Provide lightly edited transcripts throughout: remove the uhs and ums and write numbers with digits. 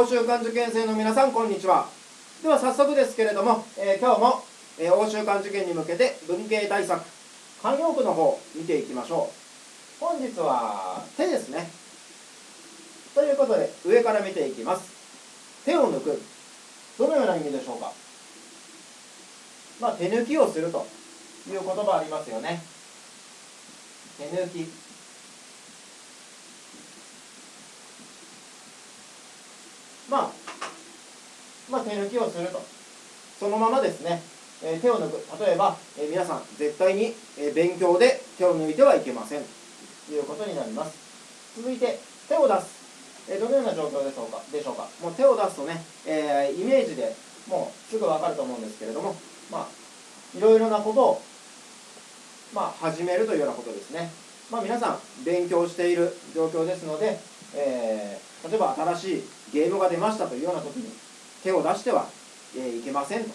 奥州漢受験生の皆さん、こんにちは。では早速ですけれども、今日も、奥州漢受験に向けて文系大作慣用句の方見ていきましょう。本日は手ですね。ということで上から見ていきます。手を抜く、どのような意味でしょうか。まあ、手抜きをするという言葉ありますよね。手抜き、まあ、手抜きをすると、そのままですね、手を抜く。例えば、皆さん絶対に勉強で手を抜いてはいけませんということになります。続いて手を出す、どのような状況でしょうか。もう手を出すとね、イメージでもうすぐ分かると思うんですけれども、いろいろなことを、始めるというようなことですね。皆さん勉強している状況ですので、例えば新しいゲームが出ましたというような時に手を出してはいけませんと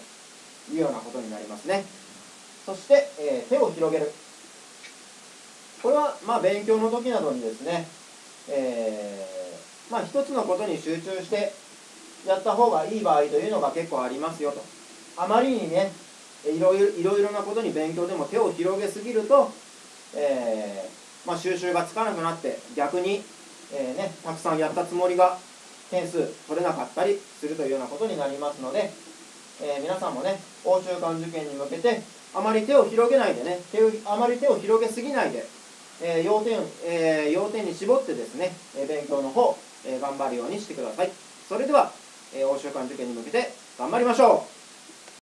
いうようなことになりますね。そして、手を広げる。これは、勉強の時などにですね、一つのことに集中してやった方がいい場合というのが結構ありますよと。あまりにね、いろいろなことに勉強でも手を広げすぎると、収集がつかなくなって逆に、たくさんやったつもりが点数取れなかったりするというようなことになりますので、皆さんもね、奥州漢受験に向けてあまり手を広げすぎないで、要点に絞ってですね、勉強の方、頑張るようにしてください。それでは、奥州漢受験に向けて頑張りましょう。